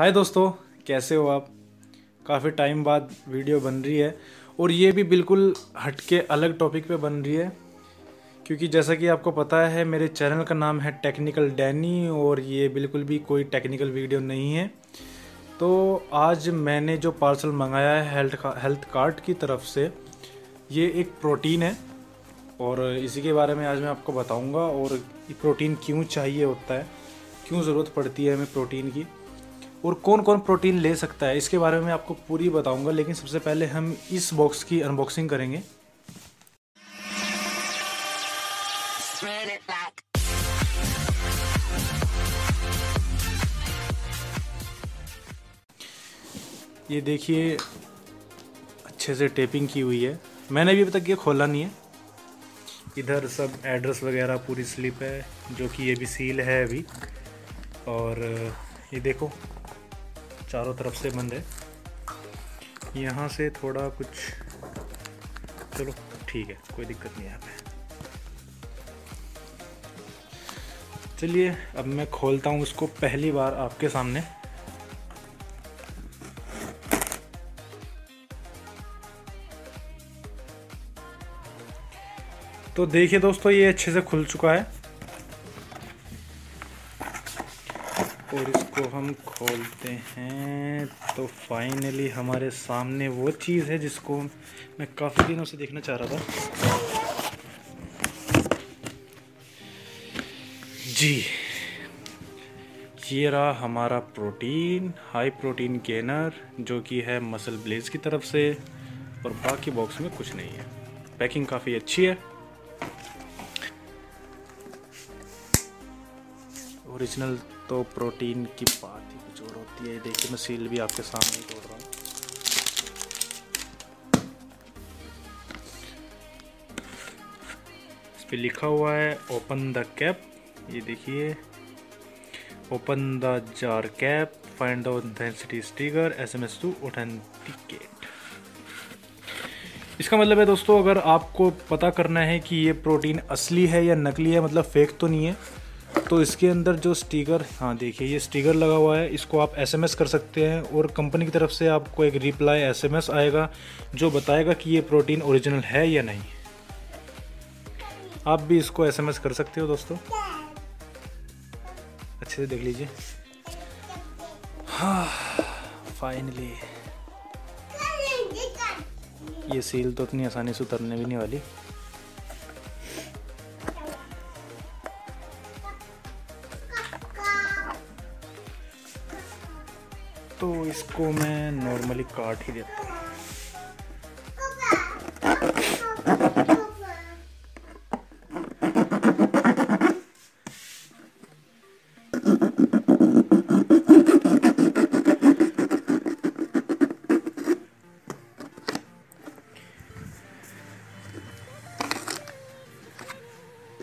हाय दोस्तों, कैसे हो आप। काफ़ी टाइम बाद वीडियो बन रही है और ये भी बिल्कुल हटके अलग टॉपिक पे बन रही है, क्योंकि जैसा कि आपको पता है मेरे चैनल का नाम है टेक्निकल डैनी और ये बिल्कुल भी कोई टेक्निकल वीडियो नहीं है। तो आज मैंने जो पार्सल मंगाया है हेल्थ कार्ट की तरफ से, ये एक प्रोटीन है और इसी के बारे में आज मैं आपको बताऊँगा और प्रोटीन क्यों चाहिए होता है, क्यों ज़रूरत पड़ती है हमें प्रोटीन की और कौन कौन प्रोटीन ले सकता है, इसके बारे में आपको पूरी बताऊंगा। लेकिन सबसे पहले हम इस बॉक्स की अनबॉक्सिंग करेंगे। ये देखिए, अच्छे से टेपिंग की हुई है, मैंने भी अभी तक ये खोला नहीं है। इधर सब एड्रेस वगैरह पूरी स्लिप है जो कि ये भी सील है अभी, और ये देखो चारों तरफ से बंद है। यहाँ से थोड़ा कुछ, चलो ठीक है, कोई दिक्कत नहीं है यहाँ पे। चलिए अब मैं खोलता हूँ इसको पहली बार आपके सामने। तो देखिए दोस्तों, ये अच्छे से खुल चुका है और इसको हम खोलते हैं तो फाइनली हमारे सामने वो चीज़ है जिसको मैं काफ़ी दिनों से देखना चाह रहा था। जी, ये रहा हमारा प्रोटीन, हाई प्रोटीन गेनर, जो कि है मसल ब्लेज की तरफ से, और बाकी बॉक्स में कुछ नहीं है। पैकिंग काफ़ी अच्छी है, ओरिजिनल तो प्रोटीन की बात ही कुछ और होती है। देखिए मैं सील भी आपके सामने ही तोड़ रहा हूँ। इस पर लिखा हुआ है ओपन द कैप, ये देखिए, open the jar cap, find the authenticity sticker, SMS to authenticate. इसका मतलब है दोस्तों, अगर आपको पता करना है कि ये प्रोटीन असली है या नकली है, मतलब फेक तो नहीं है, तो इसके अंदर जो स्टिकर, हाँ देखिए ये स्टिकर लगा हुआ है, इसको आप SMS कर सकते हैं और कंपनी की तरफ से आपको एक रिप्लाई SMS आएगा जो बताएगा कि ये प्रोटीन ओरिजिनल है या नहीं। आप भी इसको SMS कर सकते हो दोस्तों। अच्छे से देख लीजिए। हाँ फाइनली, ये सील तो इतनी आसानी से उतरने भी नहीं वाली। तो इसको मैं नॉर्मली काट ही देता हूँ।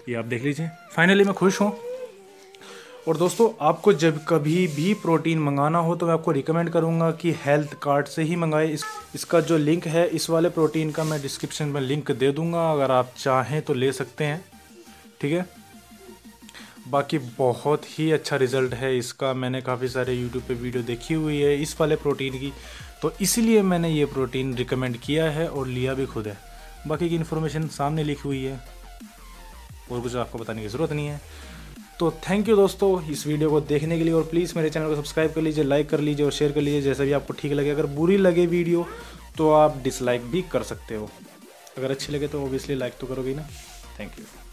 ये आप देख लीजिए, फाइनली मैं खुश हूँ। और दोस्तों, आपको जब कभी भी प्रोटीन मंगाना हो तो मैं आपको रिकमेंड करूंगा कि हेल्थ कार्ट से ही मंगाएं। इसका जो लिंक है इस वाले प्रोटीन का मैं डिस्क्रिप्शन में लिंक दे दूंगा, अगर आप चाहें तो ले सकते हैं, ठीक है। बाकी बहुत ही अच्छा रिज़ल्ट है इसका, मैंने काफ़ी सारे यूट्यूब पे वीडियो देखी हुई है इस वाले प्रोटीन की, तो इसीलिए मैंने ये प्रोटीन रिकमेंड किया है और लिया भी खुद है। बाकी की इन्फॉर्मेशन सामने लिखी हुई है और कुछ आपको बताने की ज़रूरत नहीं है। तो थैंक यू दोस्तों इस वीडियो को देखने के लिए, और प्लीज़ मेरे चैनल को सब्सक्राइब कर लीजिए, लाइक कर लीजिए और शेयर कर लीजिए, जैसा भी आपको ठीक लगे। अगर बुरी लगे वीडियो तो आप डिसलाइक भी कर सकते हो, अगर अच्छी लगे तो ऑब्वियसली लाइक तो करोगे ना। Thank you.